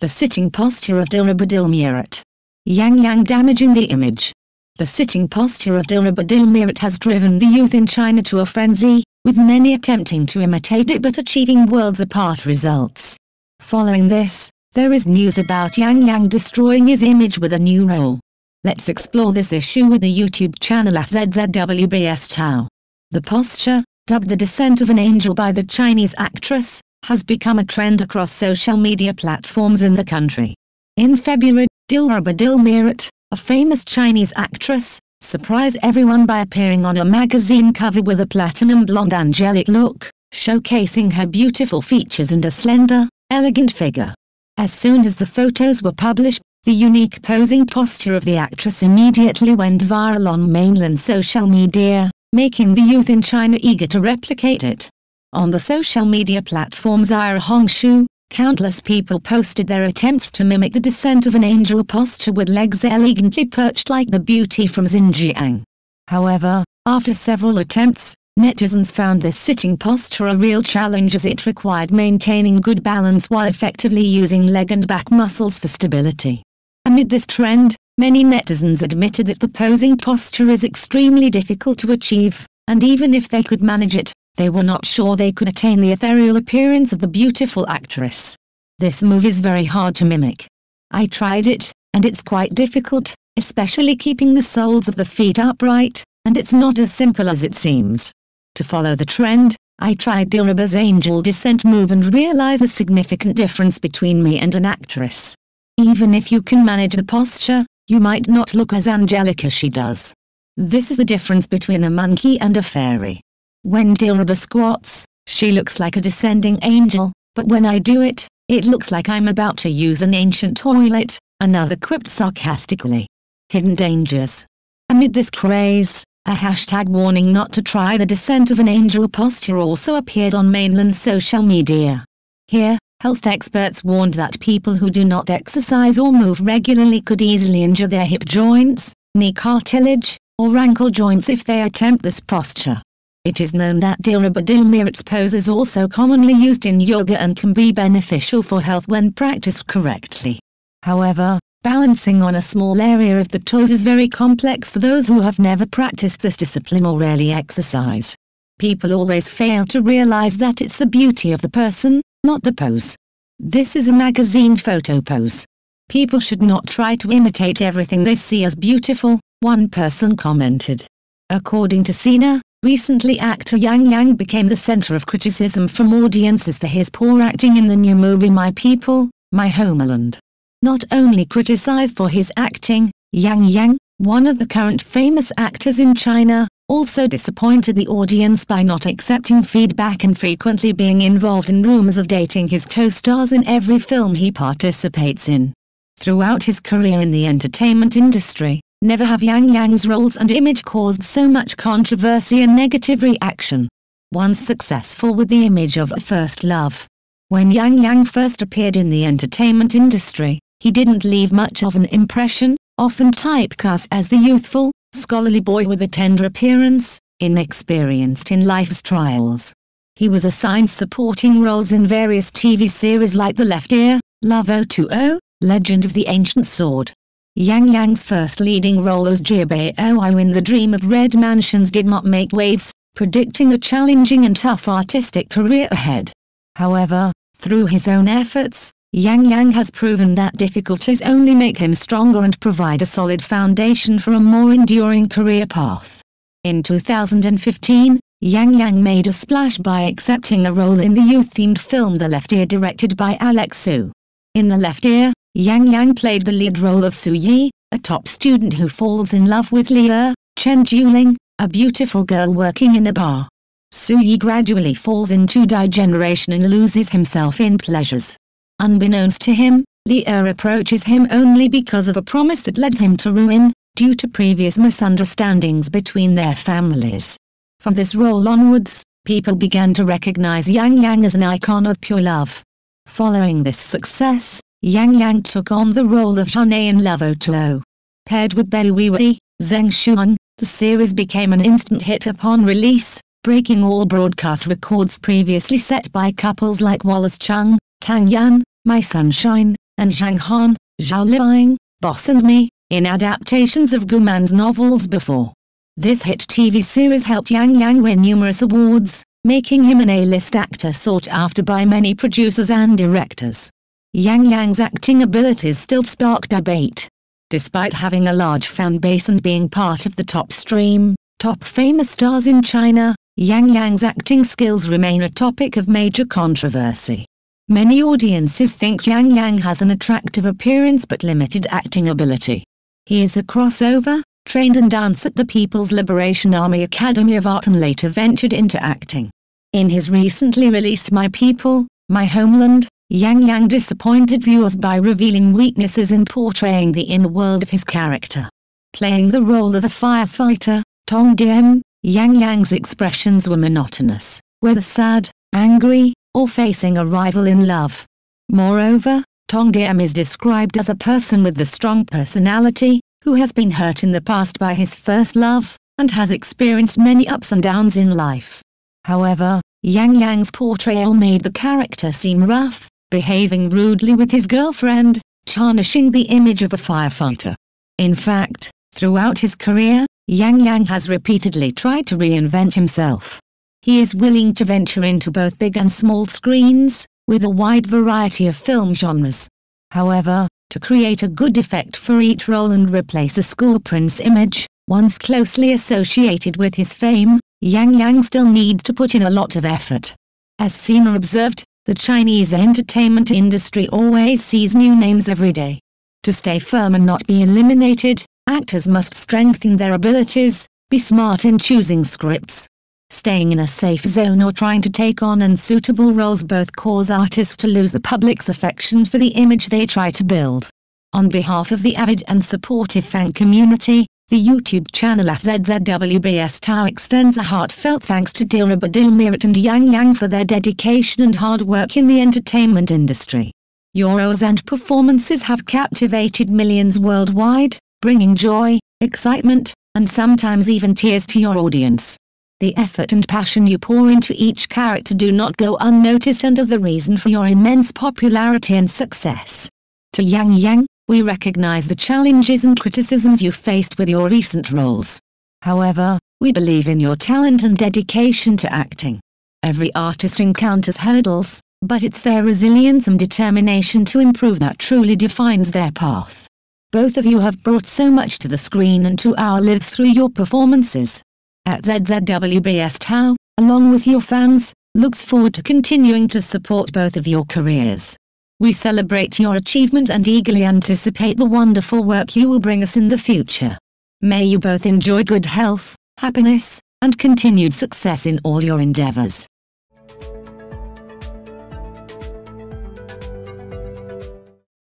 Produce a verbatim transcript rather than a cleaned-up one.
The sitting posture of Dilraba Dilmurat. Yang Yang damaging the image. The sitting posture of Dilraba Dilmurat has driven the youth in China to a frenzy, with many attempting to imitate it but achieving worlds apart results. Following this, there is news about Yang Yang destroying his image with a new role. Let's explore this issue with the YouTube channel at Z Z W B S Thao. The posture, dubbed the Descent of an Angel by the Chinese actress, has become a trend across social media platforms in the country. In February, Dilraba Dilmurat, a famous Chinese actress, surprised everyone by appearing on a magazine cover with a platinum blonde angelic look, showcasing her beautiful features and a slender, elegant figure. As soon as the photos were published, the unique posing posture of the actress immediately went viral on mainland social media, making the youth in China eager to replicate it. On the social media platform Xiaohongshu, countless people posted their attempts to mimic the Descent of an Angel posture with legs elegantly perched like the beauty from Xinjiang. However, after several attempts, netizens found this sitting posture a real challenge as it required maintaining good balance while effectively using leg and back muscles for stability. Amid this trend, many netizens admitted that the posing posture is extremely difficult to achieve, and even if they could manage it, they were not sure they could attain the ethereal appearance of the beautiful actress. This move is very hard to mimic. I tried it, and it's quite difficult, especially keeping the soles of the feet upright, and it's not as simple as it seems. To follow the trend, I tried Dilraba's angel descent move and realized a significant difference between me and an actress. Even if you can manage the posture, you might not look as angelic as she does. This is the difference between a monkey and a fairy. When Dilraba squats, she looks like a descending angel, but when I do it, it looks like I'm about to use an ancient toilet, another quipped sarcastically. Hidden dangers. Amid this craze, a hashtag warning not to try the Descent of an Angel posture also appeared on mainland social media. Here, health experts warned that people who do not exercise or move regularly could easily injure their hip joints, knee cartilage, or ankle joints if they attempt this posture. It is known that Dilraba Dilmurat's pose is also commonly used in yoga and can be beneficial for health when practiced correctly. However, balancing on a small area of the toes is very complex for those who have never practiced this discipline or rarely exercise. People always fail to realize that it's the beauty of the person, not the pose. This is a magazine photo pose. People should not try to imitate everything they see as beautiful, one person commented. According to Sina, recently actor Yang Yang became the center of criticism from audiences for his poor acting in the new movie My People, My Homeland. Not only criticized for his acting, Yang Yang, one of the current famous actors in China, also disappointed the audience by not accepting feedback and frequently being involved in rumors of dating his co-stars in every film he participates in. Throughout his career in the entertainment industry, never have Yang Yang's roles and image caused so much controversy and negative reaction. Once successful with the image of a first love. When Yang Yang first appeared in the entertainment industry, he didn't leave much of an impression, often typecast as the youthful, scholarly boy with a tender appearance, inexperienced in life's trials. He was assigned supporting roles in various T V series like The Left Ear, Love O two O, Legend of the Ancient Sword. Yang Yang's first leading role as Bao in The Dream of Red Mansions did not make waves, predicting a challenging and tough artistic career ahead. However, through his own efforts, Yang Yang has proven that difficulties only make him stronger and provide a solid foundation for a more enduring career path. In two thousand fifteen, Yang Yang made a splash by accepting a role in the youth-themed film The Left Ear directed by Alex Su. In The Left Ear, Yang Yang played the lead role of Su Yi, a top student who falls in love with Lia, Chen Juling, a beautiful girl working in a bar. Su Yi gradually falls into degeneration and loses himself in pleasures. Unbeknownst to him, Lia approaches him only because of a promise that led him to ruin, due to previous misunderstandings between their families. From this role onwards, people began to recognize Yang Yang as an icon of pure love. Following this success, Yang Yang took on the role of Zhang Han in Love O two O. Paired with Wei, Zheng Shuang, the series became an instant hit upon release, breaking all broadcast records previously set by couples like Wallace Chung, Tang Yan, My Sunshine, and Zhang Han, Zhao Liying, Boss and Me, in adaptations of Gu Man's novels before. This hit T V series helped Yang Yang win numerous awards, making him an A-list actor sought after by many producers and directors. Yang Yang's acting abilities still spark debate. Despite having a large fan base and being part of the top stream, top famous stars in China, Yang Yang's acting skills remain a topic of major controversy. Many audiences think Yang Yang has an attractive appearance but limited acting ability. He is a crossover, trained in dance at the People's Liberation Army Academy of Art and later ventured into acting. In his recently released My People, My Homeland, Yang Yang disappointed viewers by revealing weaknesses in portraying the inner world of his character. Playing the role of a firefighter, Tong Diem, Yang Yang's expressions were monotonous, whether sad, angry, or facing a rival in love. Moreover, Tong Diem is described as a person with a strong personality, who has been hurt in the past by his first love, and has experienced many ups and downs in life. However, Yang Yang's portrayal made the character seem rough, behaving rudely with his girlfriend, tarnishing the image of a firefighter. In fact, throughout his career, Yang Yang has repeatedly tried to reinvent himself. He is willing to venture into both big and small screens, with a wide variety of film genres. However, to create a good effect for each role and replace a school prince image, once closely associated with his fame, Yang Yang still needs to put in a lot of effort. As Sina observed, the Chinese entertainment industry always sees new names every day. To stay firm and not be eliminated, actors must strengthen their abilities, be smart in choosing scripts. Staying in a safe zone or trying to take on unsuitable roles both cause artists to lose the public's affection for the image they try to build. On behalf of the avid and supportive fan community, the YouTube channel at Z Z W B S Thao extends a heartfelt thanks to Dilraba Dilmurat and Yang Yang for their dedication and hard work in the entertainment industry. Your roles and performances have captivated millions worldwide, bringing joy, excitement, and sometimes even tears to your audience. The effort and passion you pour into each character do not go unnoticed and are the reason for your immense popularity and success. To Yang Yang, we recognize the challenges and criticisms you faced with your recent roles. However, we believe in your talent and dedication to acting. Every artist encounters hurdles, but it's their resilience and determination to improve that truly defines their path. Both of you have brought so much to the screen and to our lives through your performances. At Z Z W B S Thao, along with your fans, looks forward to continuing to support both of your careers. We celebrate your achievements and eagerly anticipate the wonderful work you will bring us in the future. May you both enjoy good health, happiness, and continued success in all your endeavors.